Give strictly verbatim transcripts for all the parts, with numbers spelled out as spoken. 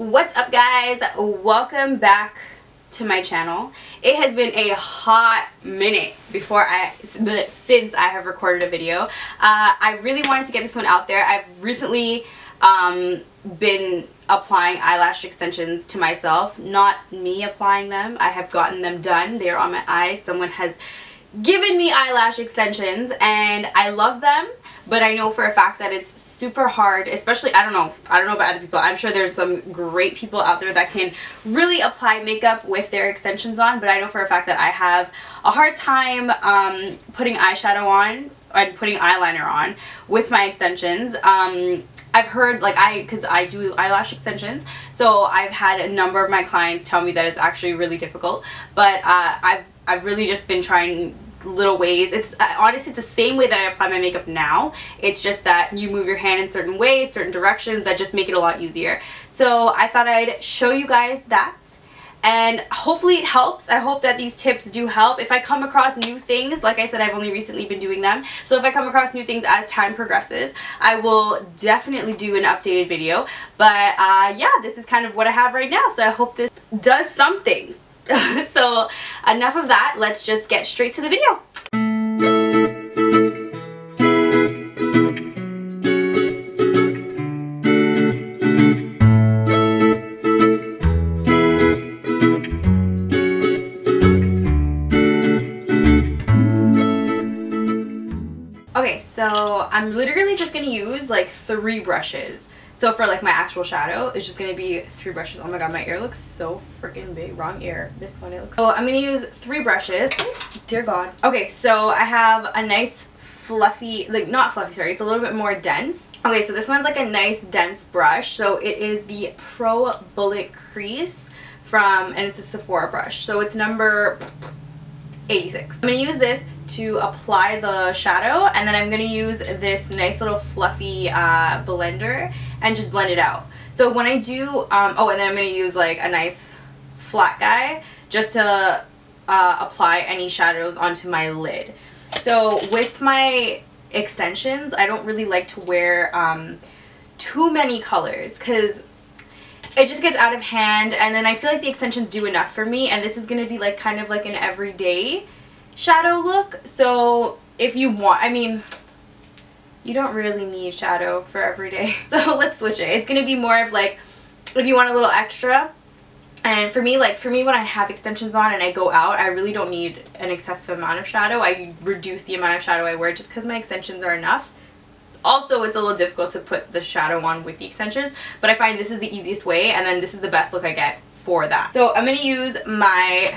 What's up, guys? Welcome back to my channel. It has been a hot minute before I since I have recorded a video. uh, I really wanted to get this one out there. I've recently um, been applying eyelash extensions to myself. Not me applying them, I have gotten them done. They are on my eyes. Someone has given me eyelash extensions and I love them, but I know for a fact that it's super hard, especially, I don't know, I don't know about other people. I'm sure there's some great people out there that can really apply makeup with their extensions on, but I know for a fact that I have a hard time um, putting eyeshadow on and putting eyeliner on with my extensions. Um, I've heard, like, I, because I do eyelash extensions, so I've had a number of my clients tell me that it's actually really difficult, but uh, I've I've really just been trying little ways. It's uh, honestly, it's the same way that I apply my makeup now. It's just that you move your hand in certain ways, certain directions that just make it a lot easier. So I thought I'd show you guys that, and hopefully it helps. I hope that these tips do help. If I come across new things, like I said, I've only recently been doing them, so if I come across new things as time progresses, I will definitely do an updated video. But uh, yeah, this is kind of what I have right now, so I hope this does something. So enough of that, let's just get straight to the video. Okay, so I'm literally just gonna use like three brushes. So for like my actual shadow, it's just going to be three brushes. Oh my god, my ear looks so freaking big. Wrong ear. This one, it looks... So I'm going to use three brushes. Oh, dear god. Okay, so I have a nice fluffy... Like, not fluffy, sorry. It's a little bit more dense. Okay, so this one's like a nice dense brush. So it is the Pro Bullet Crease from... And it's a Sephora brush. So it's number eighty-six. I'm going to use this to apply the shadow, and then I'm going to use this nice little fluffy uh, blender and just blend it out. So when I do, um, oh, and then I'm going to use like a nice flat guy just to uh, apply any shadows onto my lid. So with my extensions, I don't really like to wear um, too many colors because it just gets out of hand, and then I feel like the extensions do enough for me, and this is going to be like kind of like an everyday shadow look. So if you want, I mean... You don't really need shadow for every day. So let's switch it. It's going to be more of like, if you want a little extra. And for me, like for me when I have extensions on and I go out, I really don't need an excessive amount of shadow. I reduce the amount of shadow I wear just because my extensions are enough. Also, it's a little difficult to put the shadow on with the extensions, but I find this is the easiest way, and then this is the best look I get for that. So I'm going to use my...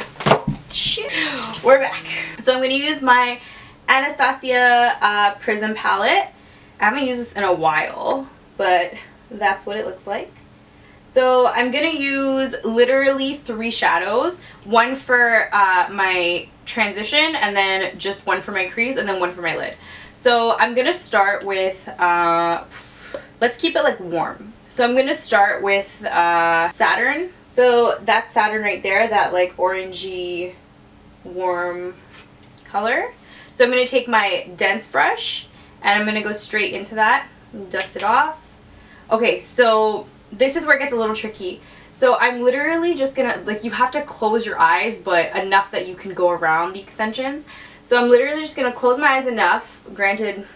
Shit. We're back. So I'm going to use my Anastasia uh, Prism Palette. I haven't used this in a while, but that's what it looks like. So I'm gonna use literally three shadows, one for uh, my transition, and then just one for my crease, and then one for my lid. So I'm gonna start with, uh, let's keep it like warm. So I'm gonna start with uh, Saturn. So that's Saturn right there, that like orangey warm color. So I'm going to take my dense brush and I'm going to go straight into that and dust it off. Okay, so this is where it gets a little tricky. So I'm literally just going to, like, you have to close your eyes, but enough that you can go around the extensions. So I'm literally just going to close my eyes enough. Granted,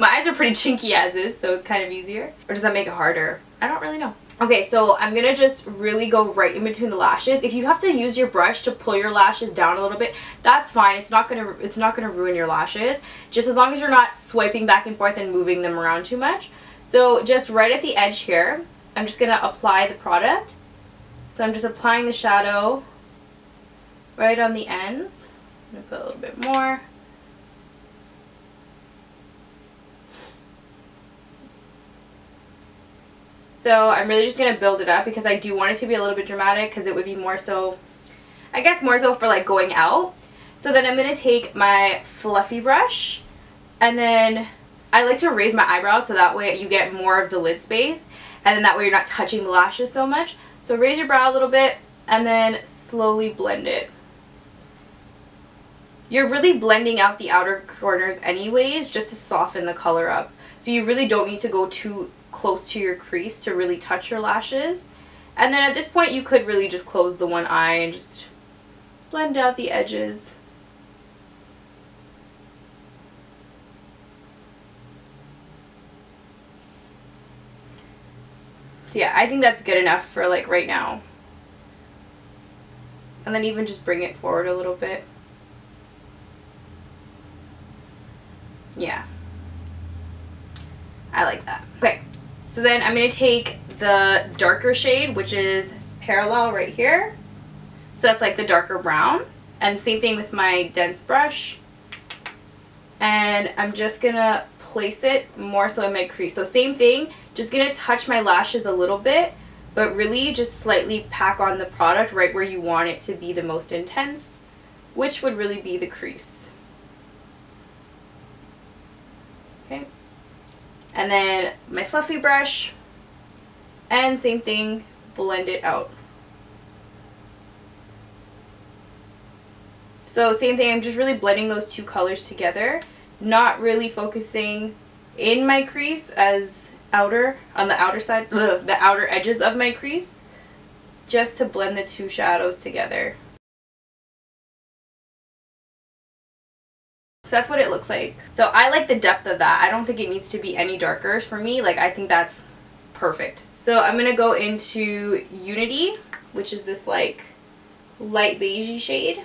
my eyes are pretty chinky as is, so it's kind of easier. Or does that make it harder? I don't really know. Okay, so I'm going to just really go right in between the lashes. If you have to use your brush to pull your lashes down a little bit, that's fine. It's not going to it's not going to ruin your lashes, just as long as you're not swiping back and forth and moving them around too much. So just right at the edge here, I'm just going to apply the product. So I'm just applying the shadow right on the ends. I'm going to put a little bit more. So I'm really just going to build it up because I do want it to be a little bit dramatic, because it would be more so, I guess more so for like going out. So then I'm going to take my fluffy brush, and then I like to raise my eyebrows so that way you get more of the lid space, and then that way you're not touching the lashes so much. So raise your brow a little bit and then slowly blend it. You're really blending out the outer corners anyways just to soften the color up. So you really don't need to go too close to your crease to really touch your lashes, And then at this point you could really just close the one eye and just blend out the edges. So yeah, I think that's good enough for like right now. And then even just bring it forward a little bit. Yeah. I like that. Okay, so then I'm going to take the darker shade, which is Parallel right here. So that's like the darker brown. And same thing with my dense brush. And I'm just going to place it more so in my crease. So same thing. Just going to touch my lashes a little bit, but really just slightly pack on the product right where you want it to be the most intense, which would really be the crease. Okay. And then my fluffy brush, and same thing, blend it out. So same thing, I'm just really blending those two colors together, not really focusing in my crease as outer on the outer side ugh, the outer edges of my crease, just to blend the two shadows together. So that's what it looks like. So I like the depth of that. I don't think it needs to be any darker for me. Like, I think that's perfect. So I'm gonna go into Unity, which is this like light beigey shade.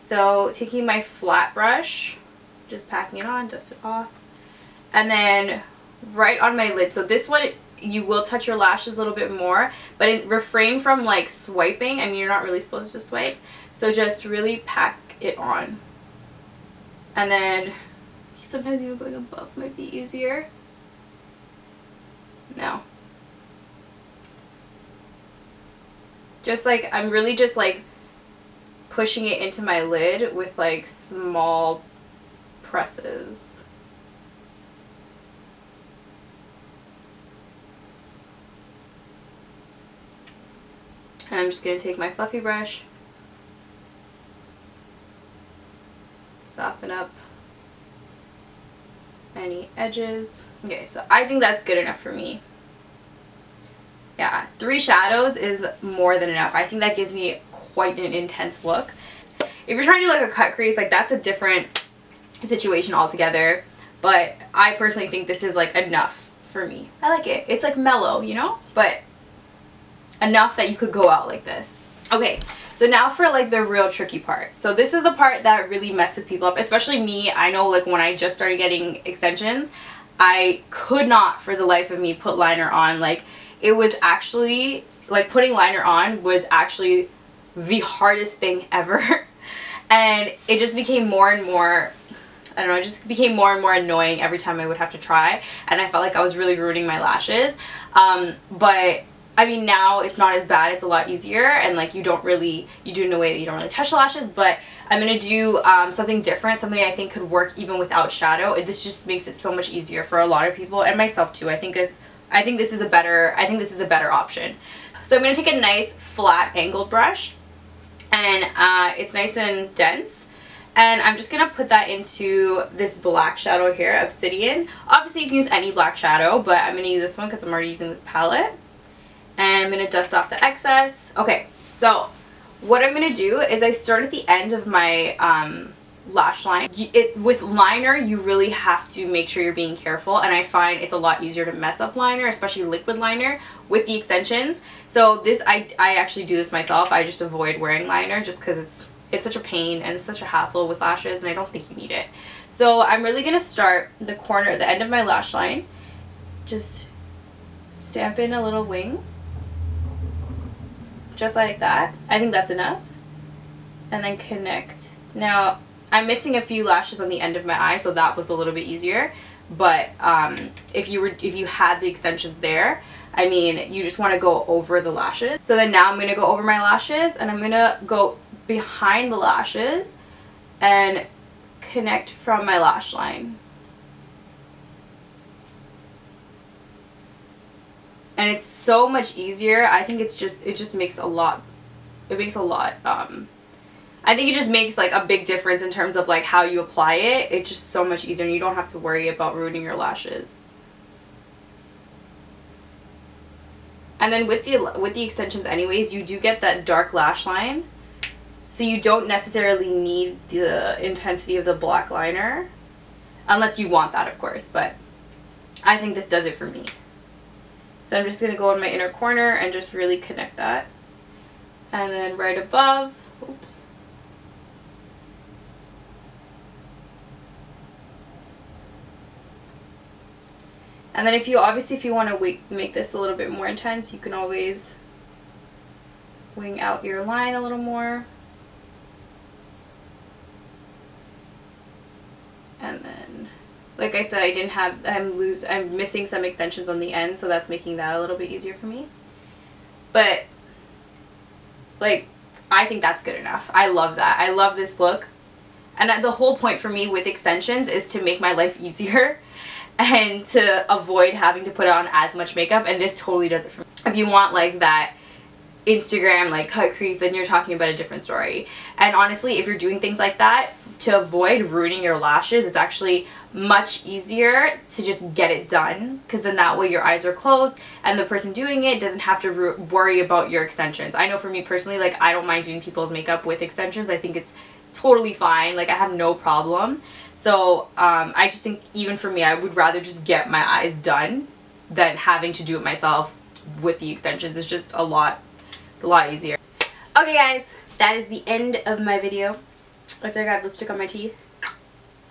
So taking my flat brush, just packing it on, dust it off, and then right on my lid. So this one, you will touch your lashes a little bit more, but in, refrain from like swiping. I mean, you're not really supposed to swipe. So just really pack it on. And then sometimes even going above might be easier. No. Just like, I'm really just like pushing it into my lid with like small presses. And I'm just going to take my fluffy brush, soften up any edges. Okay, so I think that's good enough for me. Yeah, three shadows is more than enough. I think that gives me quite an intense look. If you're trying to do like a cut crease, like that's a different situation altogether. But I personally think this is like enough for me. I like it. It's like mellow, you know? But enough that you could go out like this. Okay, so now for like the real tricky part. So this is the part that really messes people up, especially me. I know, like when I just started getting extensions, I could not for the life of me put liner on. Like, it was actually like putting liner on was actually the hardest thing ever. And it just became more and more, I don't know, it just became more and more annoying every time I would have to try, and I felt like I was really ruining my lashes. Um, but I mean, now it's not as bad, it's a lot easier, and like you don't really, you do it in a way that you don't really touch the lashes, but I'm going to do um, something different, something I think could work even without shadow. It, this just makes it so much easier for a lot of people, and myself too. I think this, I think this is a better, I think this is a better option. So I'm going to take a nice flat angled brush, and uh, it's nice and dense, and I'm just going to put that into this black shadow here, Obsidian. Obviously you can use any black shadow, but I'm going to use this one because I'm already using this palette. And I'm going to dust off the excess. Okay, so what I'm going to do is I start at the end of my um, lash line. It, with liner, you really have to make sure you're being careful, and I find it's a lot easier to mess up liner, especially liquid liner, with the extensions. So this, I, I actually do this myself. I just avoid wearing liner just because it's, it's such a pain and it's such a hassle with lashes, and I don't think you need it. So I'm really going to start the corner, the end of my lash line. Just stamp in a little wing. Just like that. I think that's enough. And then connect. Now, I'm missing a few lashes on the end of my eye, so that was a little bit easier. But um, if you were, if you had the extensions there, I mean, you just want to go over the lashes. So then now I'm going to go over my lashes, and I'm going to go behind the lashes and connect from my lash line. And it's so much easier. I think it's just, it just makes a lot, it makes a lot, um, I think it just makes like a big difference in terms of like how you apply it. It's just so much easier, and you don't have to worry about ruining your lashes. And then with the with the extensions anyways, you do get that dark lash line. So you don't necessarily need the intensity of the black liner. Unless you want that, of course, but I think this does it for me. So I'm just going to go in my inner corner and just really connect that. And then right above, oops. And then if you, obviously if you want to wait, make this a little bit more intense, you can always wing out your line a little more. And then, like I said, I didn't have, I'm lose, I'm missing some extensions on the end, so that's making that a little bit easier for me. But, like, I think that's good enough. I love that. I love this look. And the whole point for me with extensions is to make my life easier and to avoid having to put on as much makeup, and this totally does it for me. If you want, like, that Instagram, like, cut crease, then you're talking about a different story. And honestly, if you're doing things like that, to avoid ruining your lashes, it's actually much easier to just get it done, because then that way your eyes are closed and the person doing it doesn't have to worry about your extensions. I know for me personally, like, I don't mind doing people's makeup with extensions. I think it's totally fine. Like, I have no problem. So um, I just think, even for me, I would rather just get my eyes done than having to do it myself with the extensions. It's just a lot, it's a lot easier. Okay guys, that is the end of my video. I feel like I have lipstick on my teeth.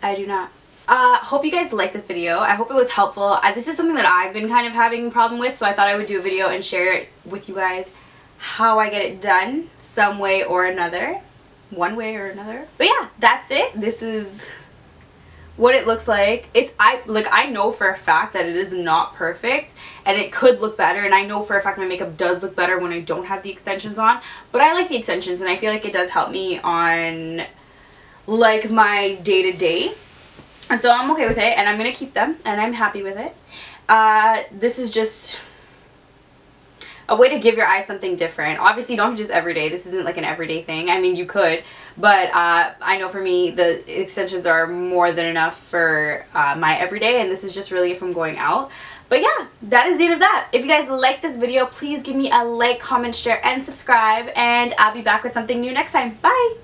I do not. Uh, hope you guys liked this video. I hope it was helpful. I, this is something that I've been kind of having a problem with, so I thought I would do a video and share it with you guys how I get it done some way or another. One way or another. But yeah, that's it. This is what it looks like. It's, I like, I know for a fact that it is not perfect and it could look better, and I know for a fact my makeup does look better when I don't have the extensions on, but I like the extensions and I feel like it does help me on, like, my day-to-day, and so I'm okay with it, and I'm gonna keep them, and I'm happy with it. Uh, this is just a way to give your eyes something different. Obviously, you don't have to do this every day. This isn't like an everyday thing. I mean, you could, but uh, I know for me, the extensions are more than enough for uh, my everyday, and this is just really if I'm going out. But yeah, that is the end of that. If you guys like this video, please give me a like, comment, share, and subscribe, and I'll be back with something new next time. Bye!